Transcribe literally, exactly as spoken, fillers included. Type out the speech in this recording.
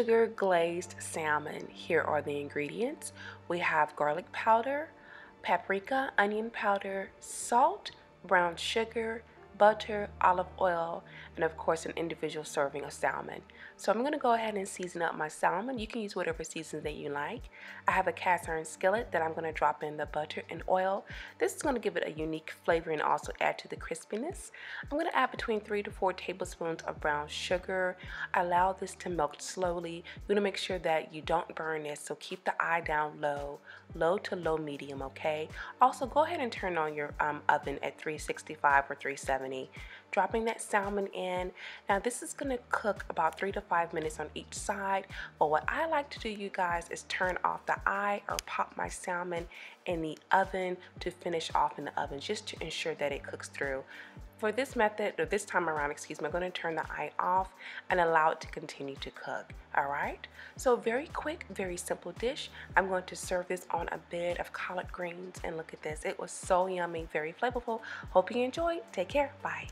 sugar glazed salmon. Here are the ingredients. We have garlic powder, paprika, onion powder, salt, brown sugar, butter, olive oil, and of course an individual serving of salmon. So I'm going to go ahead and season up my salmon. You can use whatever seasoning that you like. I have a cast iron skillet that I'm going to drop in the butter and oil. This is going to give it a unique flavor and also add to the crispiness. I'm going to add between three to four tablespoons of brown sugar. Allow this to melt slowly. You want to make sure that you don't burn this, so keep the eye down low, low to low medium, okay? Also, go ahead and turn on your um, oven at three sixty-five or three seventy. Dropping that salmon in. Now this is going to cook about three to five minutes on each side, but what I like to do, you guys, is turn off the eye or pop my salmon in the oven to finish off in the oven, just to ensure that it cooks through. For this method, or this time around, excuse me, I'm going to turn the eye off and allow it to continue to cook. Alright, so very quick, very simple dish. I'm going to serve this on a bed of collard greens, and look at this. It was so yummy, very flavorful. Hope you enjoyed. Take care. Bye.